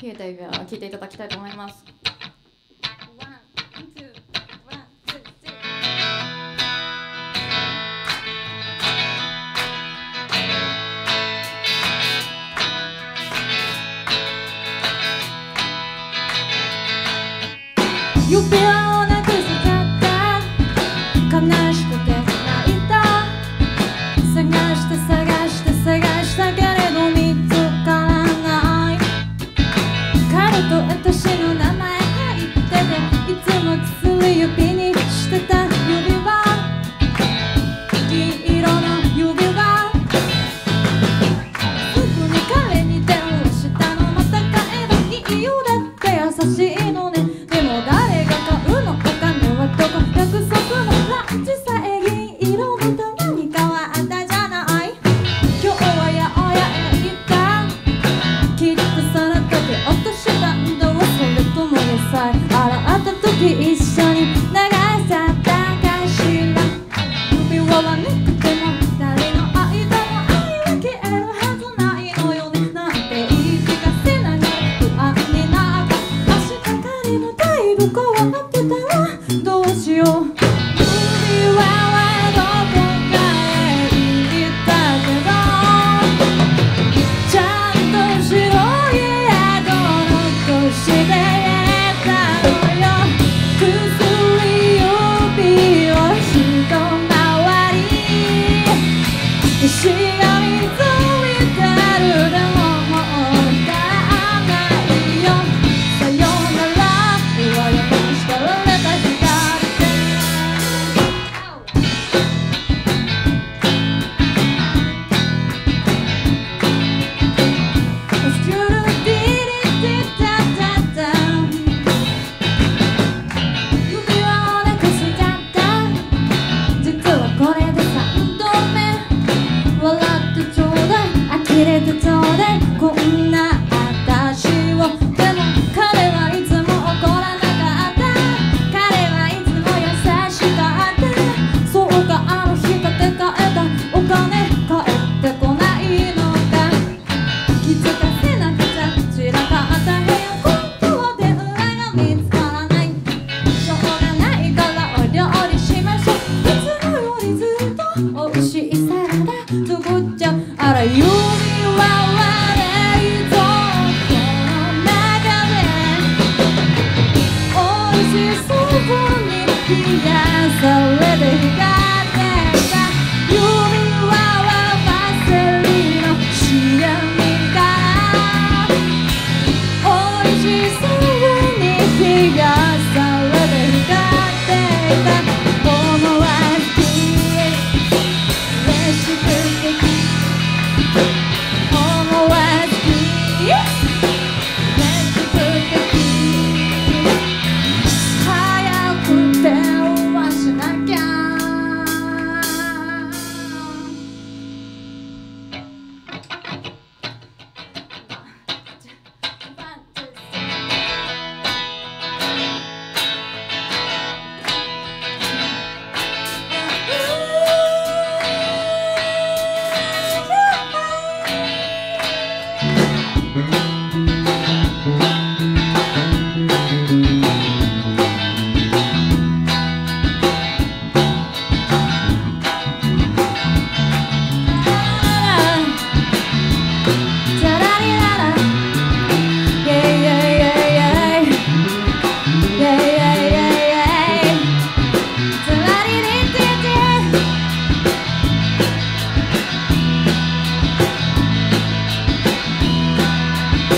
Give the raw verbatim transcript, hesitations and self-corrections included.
ケイタイビア聴いていただきたいと思います。指輪をなくしたって悲しくて泣いた。探して探して探したけれど見つからない。カルト私の名前言ってて、いつも薬指にしてた指輪、銀色の指輪。すぐに彼に電話したのまた買えばいいよ、だって優しいのね。でも誰が買うの、お金はどこ、約束のランチさえ銀色の棚に変わったじゃない。今日はやおやえがきっとさらっと手落としたんだわ。それとも野菜洗った時一緒に流さったかしら。指輪はなくても二人の間の愛は消えるはずないのよね。なんて言い聞かせながら不安になった。足がかりのどこは合ってたらどうしよう。指輪はどこかへ行ったけど、ちゃんと白い跡残してたのよ。薬指を一回り、石が見ついてるでももう歌わないよ。さよなら「